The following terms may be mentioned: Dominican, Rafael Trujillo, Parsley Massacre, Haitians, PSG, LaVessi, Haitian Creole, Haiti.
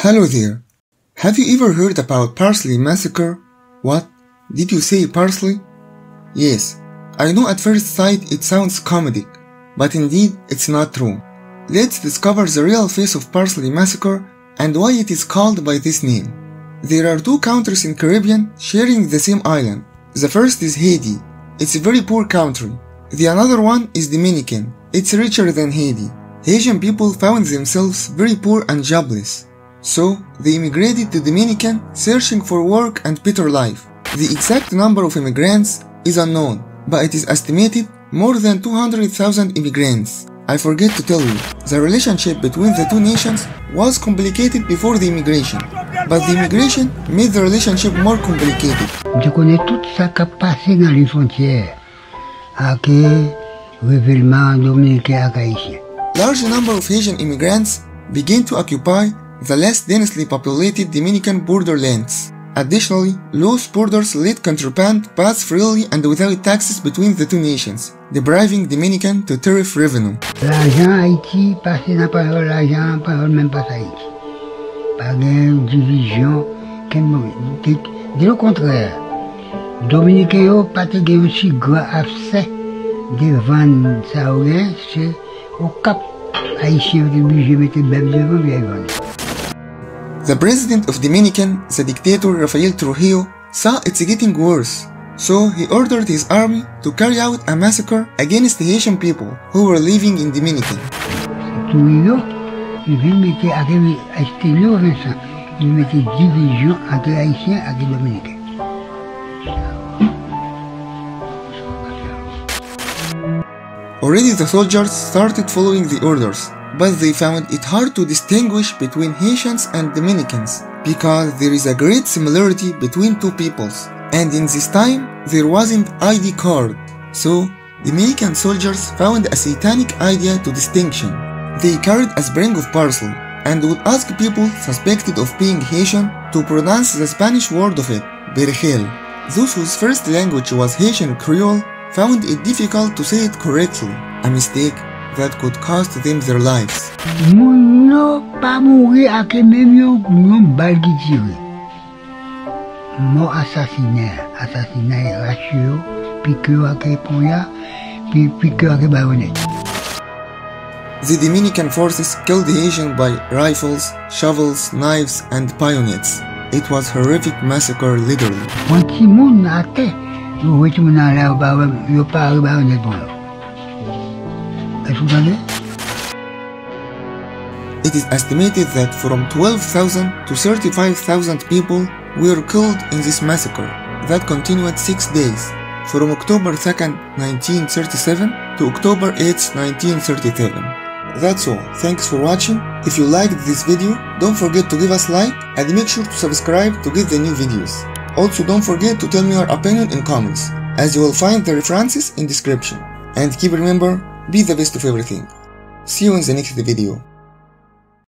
Hello there. Have you ever heard about Parsley Massacre? What? Did you say parsley? Yes, I know at first sight it sounds comedic, but indeed it's not true. Let's discover the real face of Parsley Massacre and why it is called by this name. There are two countries in Caribbean sharing the same island. The first is Haiti. It's a very poor country. The another one is Dominican. It's richer than Haiti. Haitian people found themselves very poor and jobless. So, they immigrated to Dominican searching for work and better life. The exact number of immigrants is unknown, but it is estimated more than 200,000 immigrants. I forget to tell you, the relationship between the two nations was complicated before the immigration, but the immigration made the relationship more complicated. Je connais tout ça qui a passé dans les frontières, avec révélement dominicain et haïtien. Large number of Haitian immigrants began to occupy the less densely populated Dominican borderlands. Additionally, loose borders let contraband pass freely and without taxes between the two nations, depriving Dominican to tariff revenue. The president of Dominican, the dictator Rafael Trujillo, saw it's getting worse, so he ordered his army to carry out a massacre against the Haitian people who were living in Dominican. Already the soldiers started following the orders, but they found it hard to distinguish between Haitians and Dominicans because there is a great similarity between two peoples, and in this time there wasn't ID card, so Dominican soldiers found a satanic idea to distinction. They carried a sprig of parsley and would ask people suspected of being Haitian to pronounce the Spanish word of it, bergel. Those whose first language was Haitian Creole found it difficult to say it correctly, a mistake that could cost them their lives. The Dominican forces killed the Haitians by rifles, shovels, knives, and bayonets. It was horrific massacre, literally. It is estimated that from 12,000 to 35,000 people were killed in this massacre that continued 6 days, from October 2nd, 1937 to October 8th, 1937. That's all. Thanks for watching. If you liked this video, don't forget to give us a like and make sure to subscribe to get the new videos. Also, don't forget to tell me your opinion in comments, as you will find the references in description. And keep remember, be the best of everything. See you in the next video.